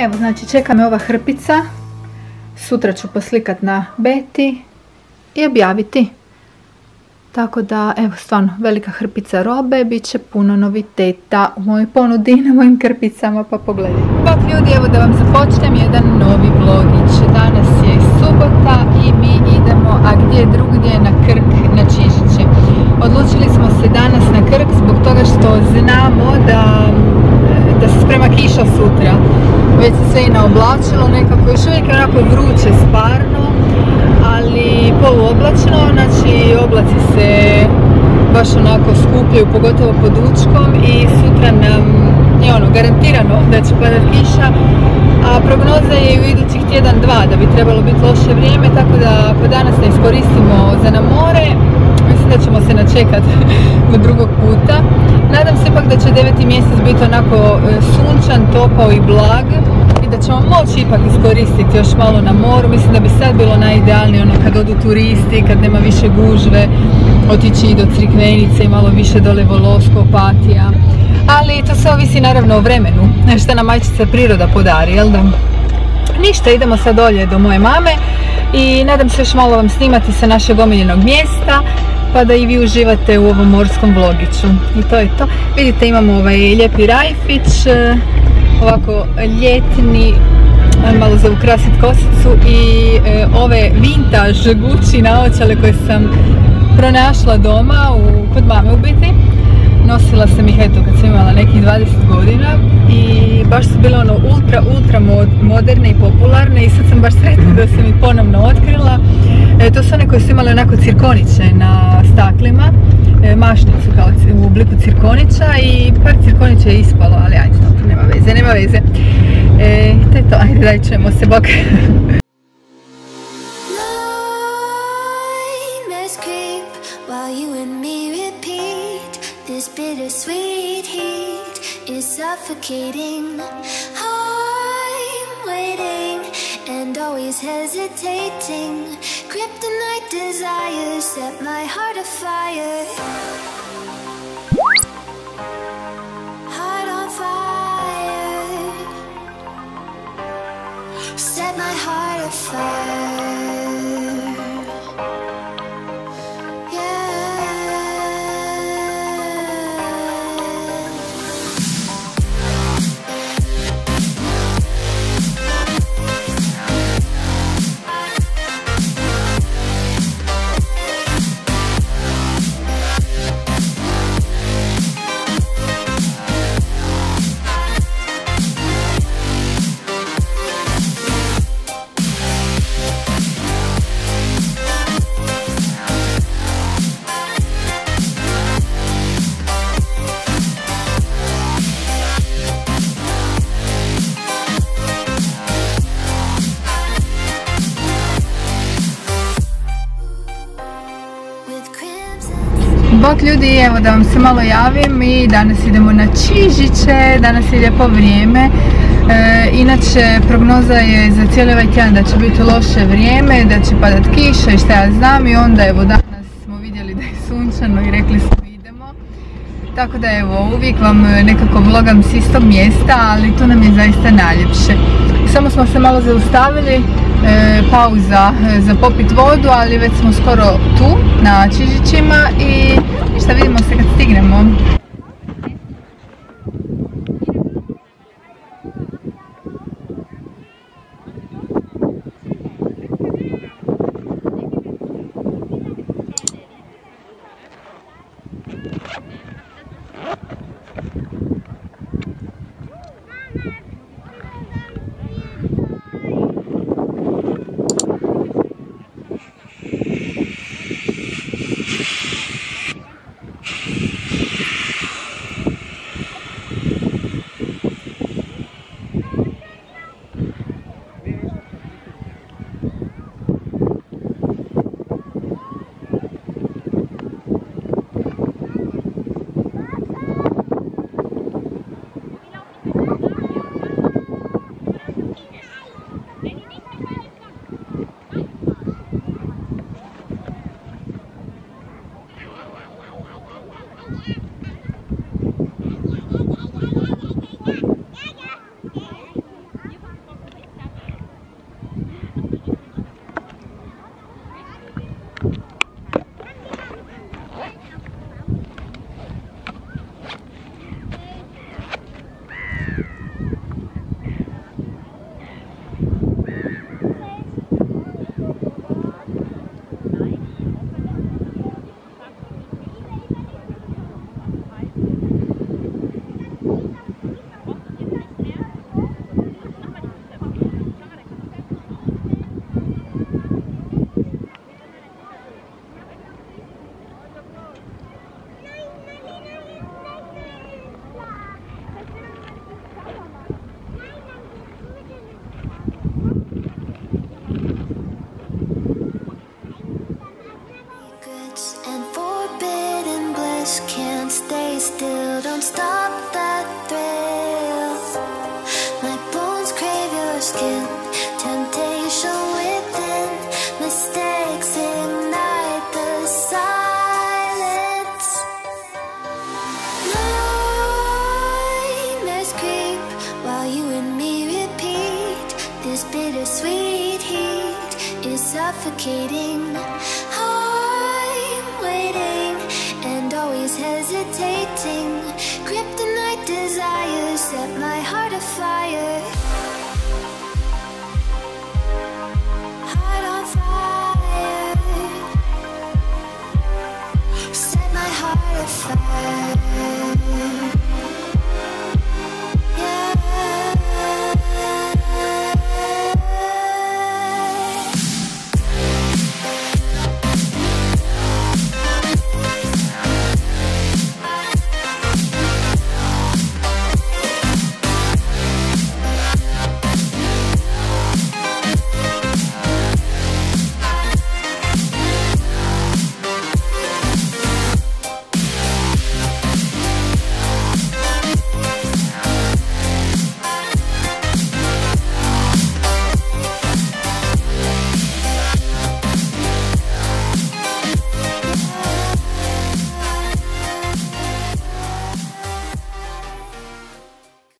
Evo, znači čeka me ova hrpica. Sutra ću poslikat na Beti i objaviti. Tako da, evo, stvarno, velika hrpica robe, bit će puno noviteta u mojoj ponudi i na mojim krpicama, pa pogledajte. Bok ljudi, evo da vam započnem jedan novi vlogić. Danas je subota i mi idemo, a gdje drugdje, na Krk, na Čižiće. Odlučili smo se danas na Krk zbog toga što znamo da se sprema kiša sutra. Već se sve i naoblačilo nekako, još uvijek onako vruće stvarno, ali poluoblačno, znači oblaci se baš onako skupljaju, pogotovo pod Učkom, i sutra nam je ono garantirano da će padat kiša, a prognoza je u idućih tjedan dva da bi trebalo biti loše vrijeme, tako da ako danas ne iskoristimo za na more, mislim da ćemo se načekati do drugog puta. Nadam se ipak da će 9. mjesec biti onako sunčan, topao i blag, i da ćemo moći ipak iskoristiti još malo na moru. Mislim da bi sad bilo najidealnije ono kad odu turisti, kad nema više gužve, otići i do Crikvenice i malo više dole Volosko, Opatija. Ali to sve ovisi naravno o vremenu, šta nam majčica priroda podari, jel da? Ništa, idemo sad dolje do moje mame i nadam se još malo vam snimati sa našeg omiljenog mjesta, pa da i vi uživate u ovom morskom vlogiću. I to je to. Vidite, imamo ovaj lijepi rajfić, ovako ljetni, malo za ukrasiti kosicu, i ove vintage gucci naočale koje sam pronašla doma kod mame u Beti. Nosila sam ih eto kad sam imala nekih 20 godina i baš su bile ono ultra, ultra moderne i popularne, i sad sam baš sretna da sam ih ponovno otkrila. To su one koje su imale onako cirkoniće na staklima, mašnicu kao u obliku cirkonića, i par cirkonića je ispalo, ali ajde, to nema veze, nema veze. To je to, ajde, daj, čujemo se, bok! Suffocating, I'm waiting and always hesitating. Kryptonite desires set my heart afire. Heart on fire. Set my heart afire. Bok ljudi, evo da vam se malo javim, i danas idemo na Čižiće, danas je lijepo vrijeme. Inače prognoza je za cijeli ovaj tjedan da će biti loše vrijeme, da će padat kiša i šta ja znam, i onda evo danas smo vidjeli da je sunčano i rekli smo idemo. Tako da evo, uvijek vam nekako vlogam s istog mjesta, ali tu nam je zaista najljepše. Samo smo se malo zaustavili, pauza za popit vodu, ali već smo skoro tu na Čižićima i ništa, vidimo se kad stignemo. still don't stop that thrill. My bones crave your skin, temptation within, mistakes ignite the silence. Nightmares creep while you and me repeat. This bittersweet heat is suffocating. Hesitating, kryptonite desires set my heart